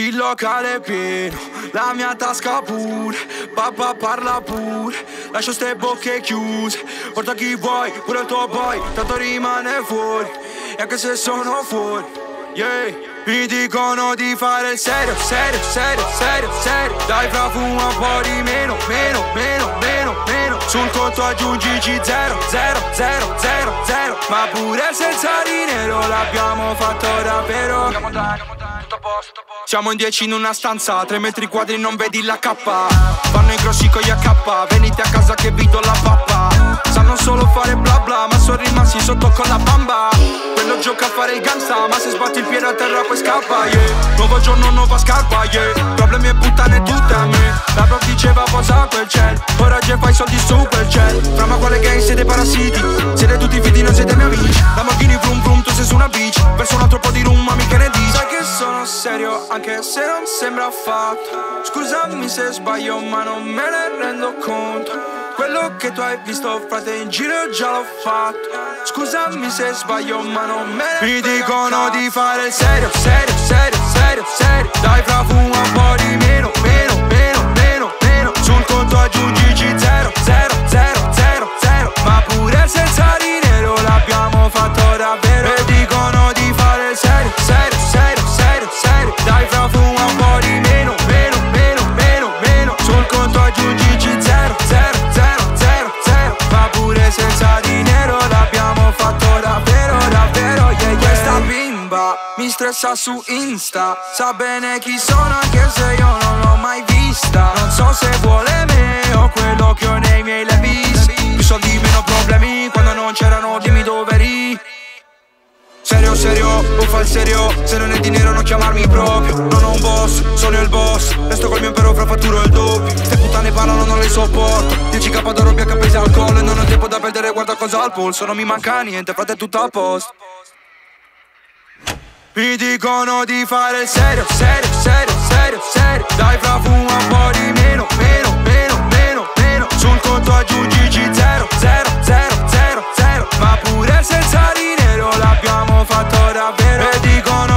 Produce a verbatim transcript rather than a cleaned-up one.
Il locale è pieno, la mia tasca pure, papà parla pure, lascio ste bocche chiuse, porta chi vuoi, pure il tuo boy, tanto rimane fuori, e anche se sono fuori, yeah. Mi dicono di fare il serio, serio, serio, serio, serio, dai profuma un po' di meno, meno, meno, meno, meno, sul conto aggiungici zero, zero, zero, zero, zero, ma pure senza dinero l'abbiamo fatto davvero. Siamo in dieci in una stanza, tre metri quadri non vedi la cappa. Fanno i grossi con gli A K, venite a casa che vi do la pappa. Sanno solo fare bla bla, ma sono rimasti sotto con la bamba. Quello gioca a fare il gangsta, ma se sbatti il piede a terra poi scappa, yeah. Nuovo giorno, nuova scarpa, yeah. Problemi e puttane tutte a me. La prof diceva posa quel gel, ora già fai soldi su quel gel. Fra ma quale gang siete parassiti, siete tutti fidi, non siete miei amici. Lamborghini vroom vroom, tu sei su una beach, verso un altro po' di rum, ma mica ne dici. Sai che sono serio, anche se non sembra affatto. Scusami se sbaglio, ma non me ne rendo conto. Quello che tu hai visto, frate, in giro già l'ho fatto. Scusami se sbaglio, ma non me ne rendo conto. Mi dicono di fare il serio, serio, serio, serio, serio. Dai fra fuma un po' di meno, meno, meno, meno, meno. Sul conto aggiungici zero, zero, zero, zero, zero. Ma pure senza dinero l'abbiamo fatto davvero. Mi dicono di fare il serio, serio, serio, serio, serio. Dai fra fuma un po' di meno, meno, meno, meno, meno. Sul conto aggiungici zero, zero, zero, zero, zero. Ma pure senza dinero l'abbiamo fatto davvero, davvero, yeah, yeah. Questa bimba mi stressa su Insta, sa bene chi sono anche se io non l'ho mai vista. Non so se vuole me o quello che ho nei miei levis. Più soldi meno problemi, quando non c'erano dimmi dove eri. Serio, serio, o fa il serio, se non è dinero non chiamarmi proprio. Non ho un boss, sono il boss, resto col mio impero fra fatturo il doppio. Ste puttane parlano, non le sopporto, dieci K d'oro, B H pesi al collo. E non ho tempo da perdere, guarda cosa al polso. Non mi manca niente, frate, è tutto a posto. Mi dicono di fare il serio, serio, serio, serio, serio. Dai fra fuma un po' di meno, meno, meno, meno, meno. Sul conto aggiungici zero, zero, zero, zero, zero. Ma pure senza dinero l'abbiamo fatto davvero. E dicono